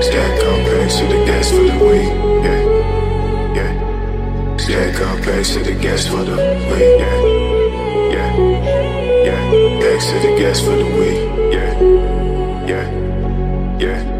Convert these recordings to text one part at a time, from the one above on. Stack up bags to the gas for the week, yeah, yeah. Stack up bags to the gas for the week, yeah, yeah, yeah. Bags to the gas for the week, yeah, yeah, yeah.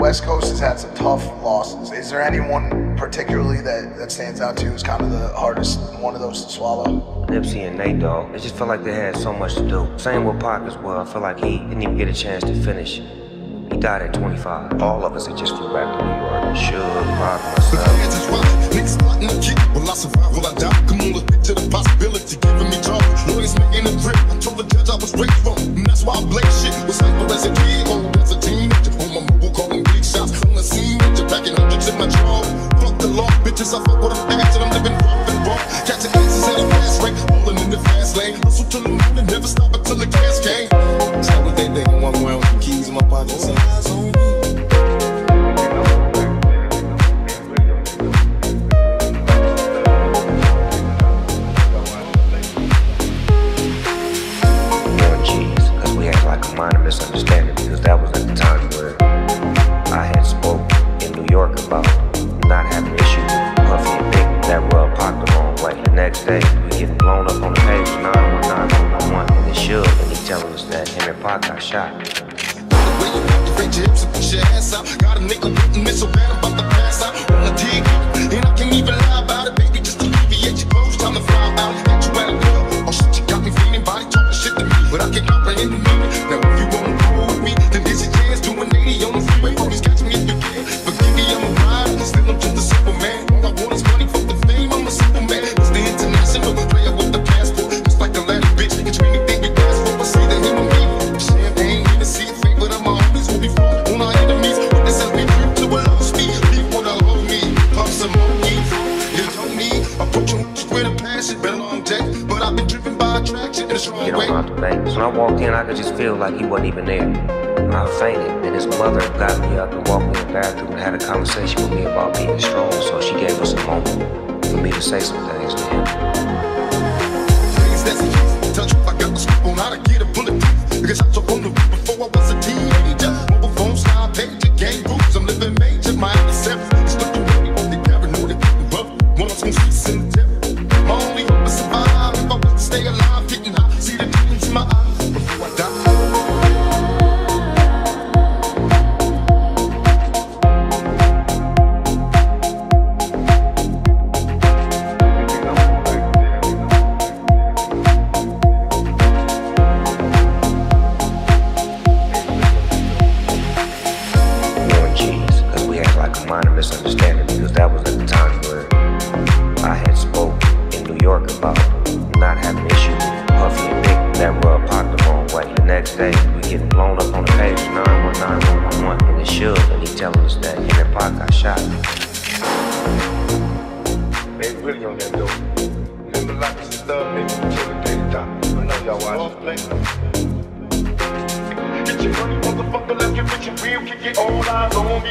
West Coast has had some tough losses. Is there anyone particularly that stands out to you as kind of the hardest one of those to swallow? Nipsey and Nate Dog. It just felt like they had so much to do. Same with Pac as well. I feel like he didn't even get a chance to finish. He died at 25. All of us had just flew back to New York. Sugar, Pac, myself. The is right. Nick's not in the key. Will I survive? Will I die? Come on, let's to the possibility. Giving me charge. Noise making a grip. I told the judge I was raised wrong. And that's why I blame shit. Was simple as a kid. Old as a teenager. On my mobile calling big shots. On the scene. You're packing hundreds in my jaw. Fuck the law. Bitches, I fuck with a ass. And I'm living rough and raw. Catching asses at a fast rate. Rolling in the fast lane. Hustle till the moon and never stop until the gas came. So what they think? One way with the keys in my pocket. Eyes on me. Because we had like a minor misunderstanding, because that was at the time where I had spoke in New York about not having an issue with Puffy and Big that rub Pac the wrong way. The next day we get blown up. Pac got shot. You fake your hips and push your ass out. Got a nigga looking so bad about the pass out. Wanna dig it, and I can't even lie about it. Baby, just alleviate your clothes, time to fly out. Got you at a club, oh shit, you got me feeling. Body talking shit to me, but I can't comprehend the meaning. Now if you wanna roll with me, then there's your chance. Do an 80 on the freeway, always catch me if you can. Forgive me, I'm a ride, and still I'm just a simple man. All I want is money for the fame, I'm a simple man. It's the international player with the passport. Just like a Latin bitch, it's really big, big ass for. I see that in my people, champagne, in the sea. You don't have to thank me. So when I walked in, I could just feel like he wasn't even there. And I fainted, and his mother got me up and walked me in the bathroom and had a conversation with me about being strong. So she gave us a moment for me to say some things to him. Things that's easy, touch I got the scoop on how to get a bullet. Because I took on the roof before I was a teenager. Mobile phone style, paid to gang groups. I'm living major, my intercepts. Stuck away on the cabin, know they couldn't buff. One of them seats in the depth. My only hope is survive if I want to stay alive. Misunderstanding, because that was at the time where I had spoke in New York about not having issue with Puffy and Nick that were Pac the wrong way. The next day we get blown up on the page 91911 and it should, and he telling us that Henry Park got shot. They really on that dope. Remember like this love, baby, until the day die. I know y'all watch it. Get your money, motherfucker, like your rich and real. Kick your old eyes on me.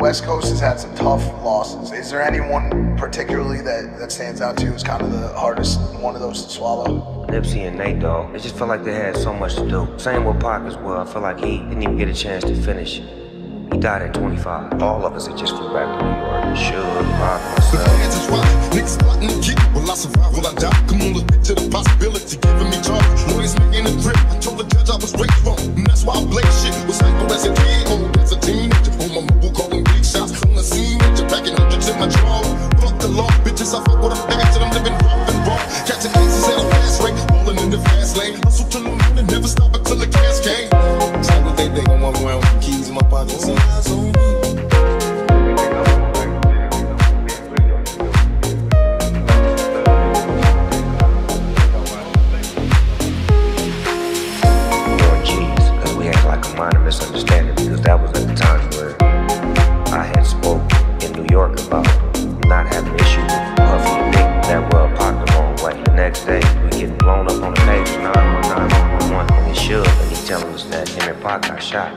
West Coast has had some tough losses. Is there anyone particularly that stands out to you as kind of the hardest one of those to swallow? Nipsey and Nate Dog. It just felt like they had so much to do. Same with Pac as well. I feel like he didn't even get a chance to finish. He died at 25. All of us had just flew back to New York. Sugar, Pac, myself. The fans is wild. Niggas plotting to get. Will I survive? Will I die? Come on, look to the possibility. Giving me charge. Lawyers making a grip. I told the judge I was way wrong. And that's why I blame shit. Was psycho as a kid. Oh, as a teenager. On my mobile calling big shots. On the scene. You're packing hundreds in my drawer. Fuck the law, bitches. I fuck with a bad shit. I'm living rough and raw. Catching cases at a fast rate. Rolling in the fast lane. Hustle till the moon and never stop until the cash came. Psycho, they gon' walk around with the keys in my pockets. Misunderstanding, because that was at the time where I had spoke in New York about not having issue with Puffy and Nick that were Pac the wrong way. The next day we get blown up on the page 91911 and it should, and he telling us that Henry Park got shot.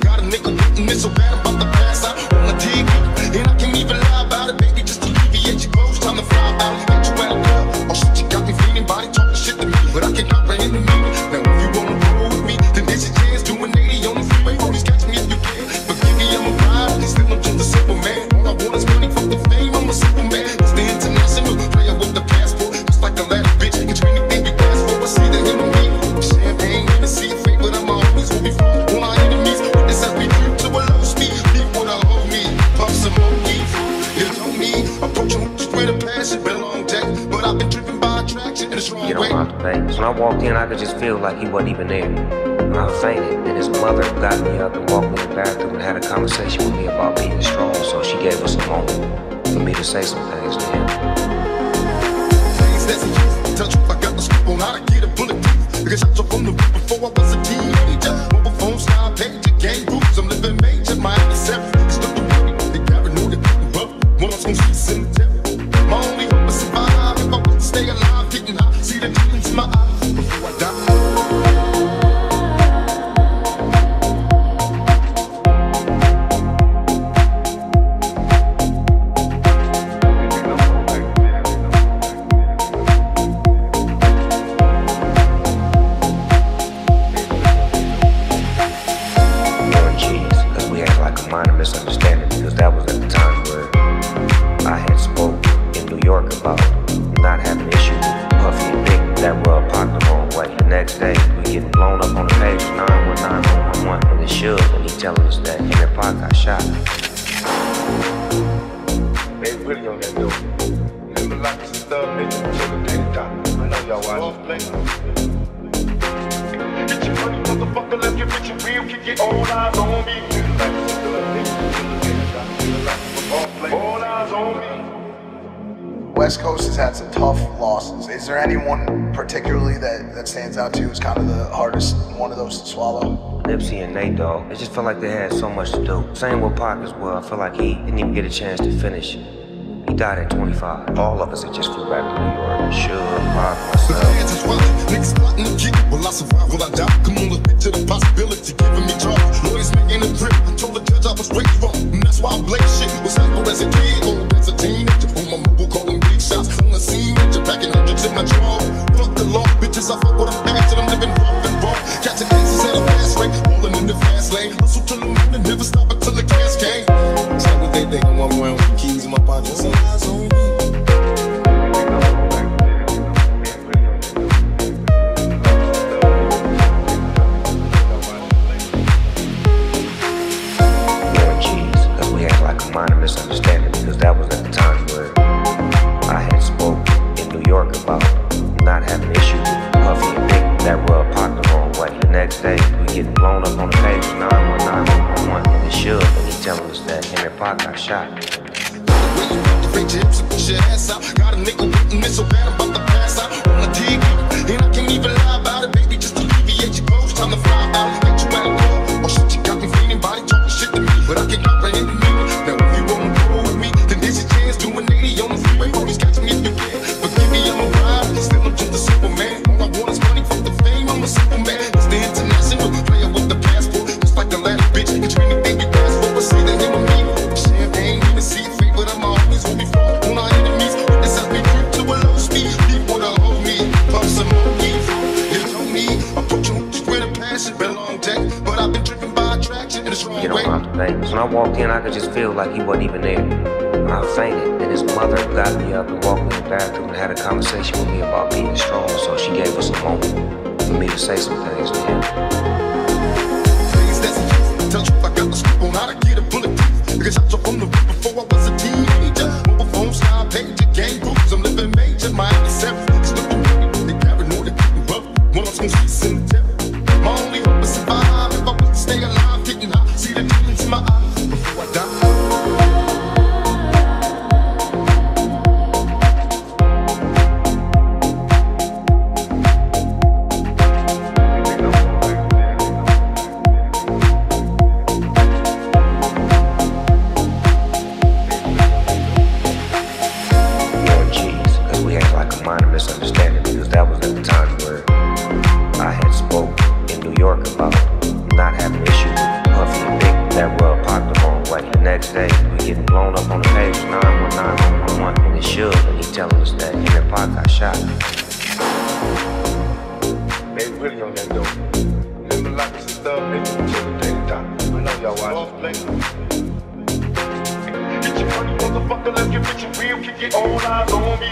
Got a nigga looking so bad about the pass out. Wanna dig it, and I can't even lie about it. Baby, just alleviate your clothes, time to fly out. Got you at a club, oh shit, you got me feeling. Body talking shit to me, but I can't comprehend the meaning. Now if you wanna roll with me, then there's your chance. Do an 80 on the freeway, always catch me if you can. Forgive me, I'm a ride, and still I'm just a simple man. All I want is money for the fame, I'm a simple man. It's the international player with the passport. Just like a Latin bitch, it's anything you ask for. I see that in the meat, champagne, and see a fake, but I'm always will be fine. You don't have to thank me. So when I walked in, I could just feel like he wasn't even there. And I fainted, and his mother got me up and walked me in the bathroom and had a conversation with me about being strong. So she gave us a moment for me to say some things to him. Things that's easy, touch I got the scoop on how to get a bullet. Because I took on the roof before I was a teenager. Mobile phone style, paid to gang groups. I'm living major, my intercepts. Stuck the money, they got it, no, they couldn't rough. One of them seats in the depth. My only hope is survive if I want to stay alive. Getting high, see the demons in my eyes before I die. Misunderstanding, because that was at the time where I had with 911 and the should, and he telling us that Henry Park got shot. They really on that building. They lock the stuff, they just chillin' daily time. I know y'all watching. Get your money, motherfucker, left your bitch real, kick it all eyes on me. All eyes on me. West Coast has had some tough losses. Is there anyone particularly that stands out to you as kind of the hardest one of those to swallow? Nipsey and Nate Dog. It just felt like they had so much to do. Same with Pac as well. I feel like he didn't even get a chance to finish. He died at 25. All of us had just flew back to New York. Sure, Pac, myself. The fans is wild. Niggas plotting to get it. Will I survive? Will I die? Come on, let's to the possibility. Giving me charge. Lawyers making a grip. I told the judge I was way wrong. And that's why I blame shit. Was happened as a kid. On as a teenager. On my mobile calling big shots. On the scene. Major packing hundreds in my jaw. Fuck the law. Bitches, I fuck what I'm after. I'm living rough and raw. Catching cases at a fast rate. Rolling in the fast lane. Hustle till the morning. Never stop until the cash came. It's like what they think. I'm wearing with the keys in my pocket. So eyes on me. Misunderstanding, because that was at the time where I had spoke in New York about not having issues with Huffy and Nick that were Pac the wrong way. The next day, we getting blown up on the page, 91911, and it should, and he telling us that Henry Park got shot. Got a nickel waiting, it's so bad I'm about to pass out on the TV, and I can't even lie about it, baby, just alleviate your clothes, time to fly out, get you out of love, oh shit, you got me feeling, body talking shit to me, but I can't comprehend it. You know what I'm saying? When I walked in, I could just feel like he wasn't even there. And I fainted, and his mother got me up and walked me in the bathroom and had a conversation with me about being strong. So she gave us a moment for me to say some things to him. Things that's used, tell you I got the scoop on how to get a bulletproof. Because I jumped on the roof before I was a teenager. Mobile phone style, paid to gang groups. I'm living major, my seven. They never know they couldn't buff. When I'm supposed to be cemetery. My only hope is survive if I was to stay alive. My eyes before I die. Because we had like a minor misunderstanding, because that was at the time where I had spoke in New York about not having issues with Huffy and Nick that were Pac the wrong way. The next day, we getting blown up on the page, 91911, and it should, and he telling us that Henry Park got shot. They really on that dope. They were like this stuff, they just chillin' daily time. I know y'all watchin'. Get your money, motherfucker, left your bitch real, kick it all eyes on me.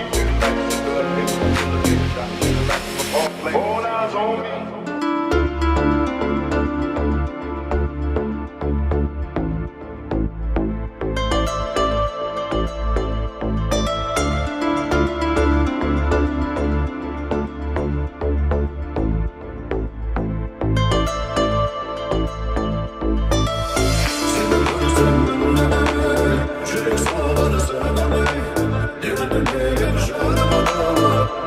All eyes on me.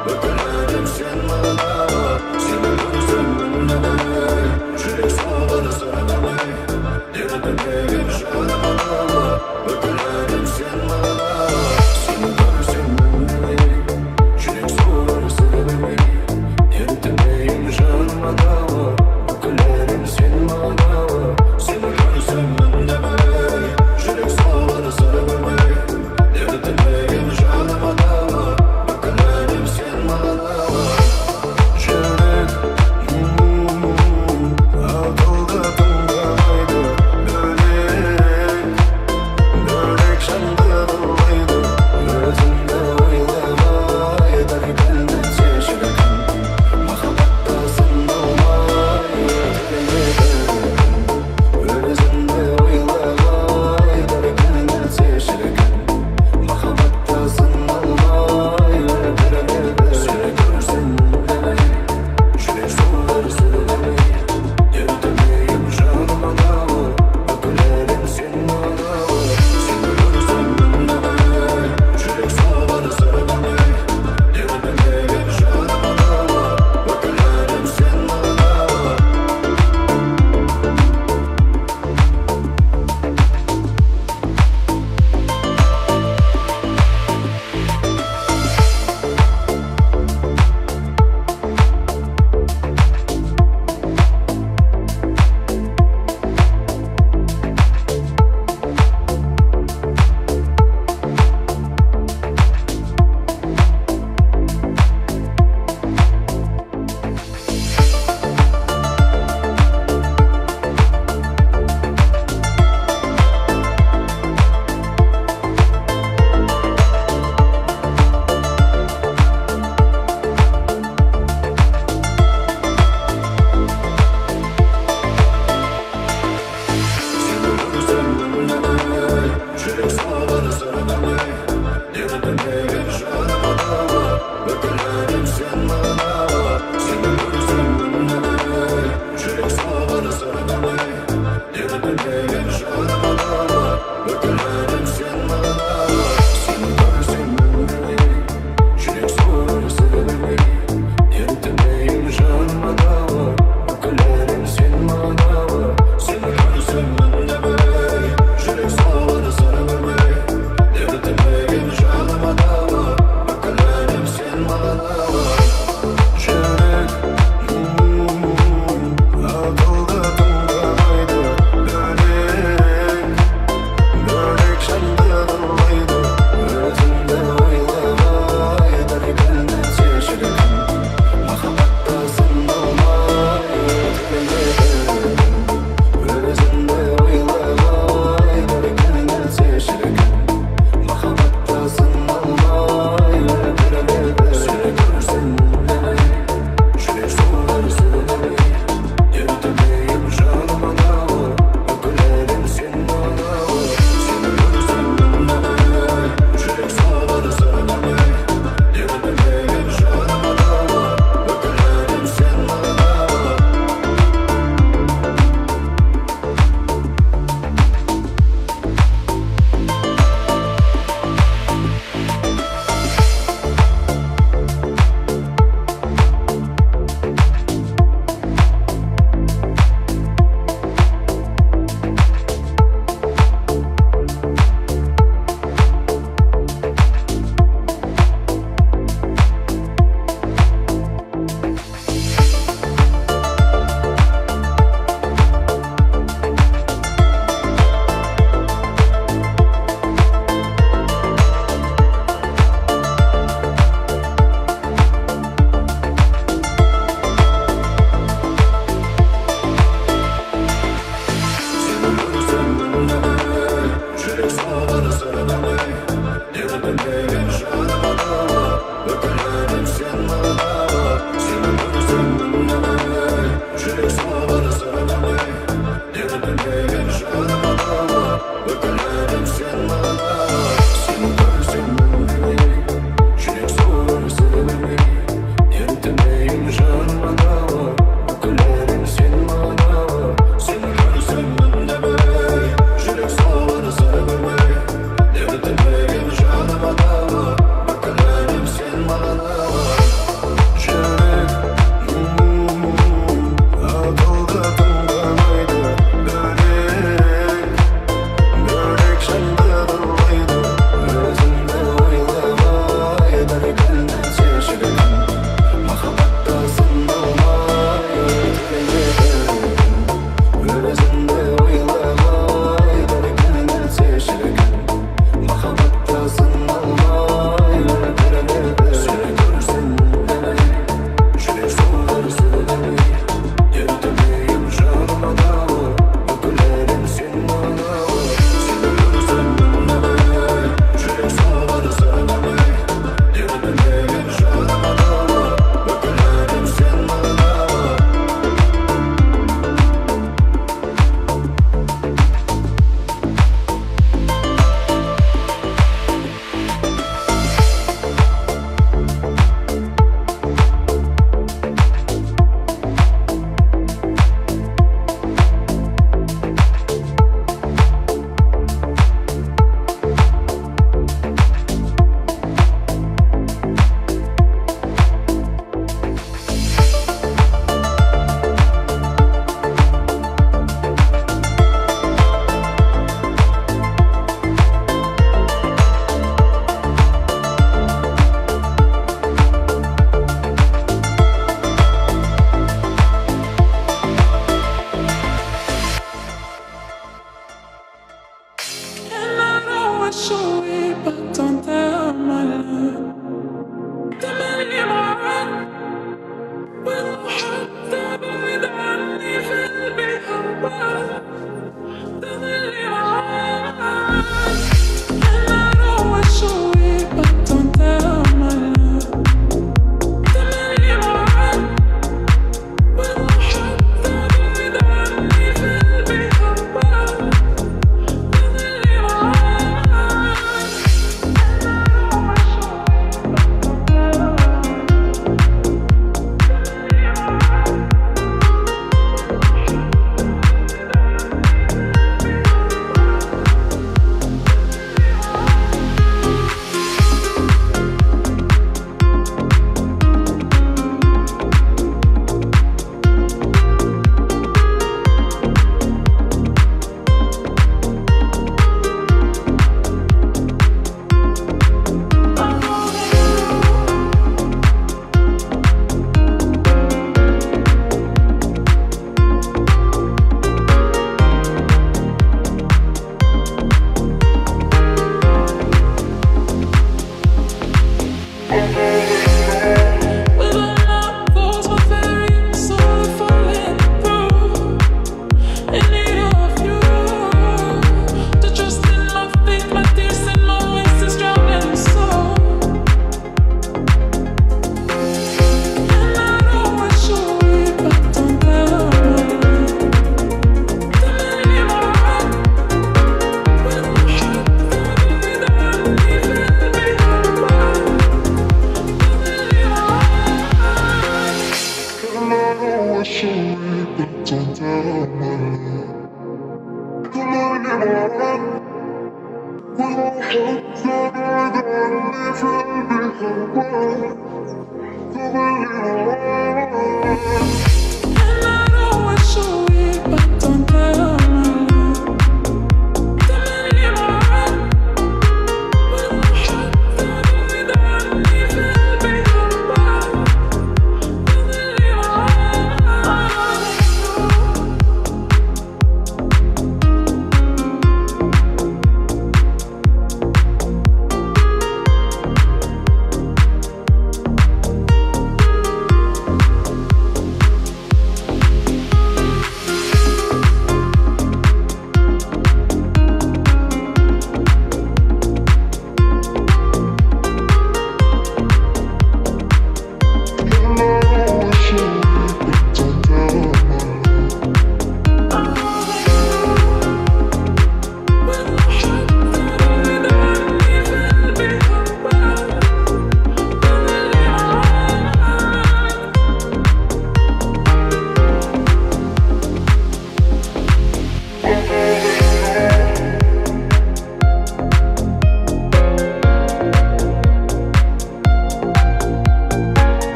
Look at them, see my love, see my love.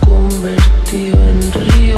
Convertido convertido en río.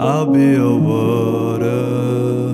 I'll be your water.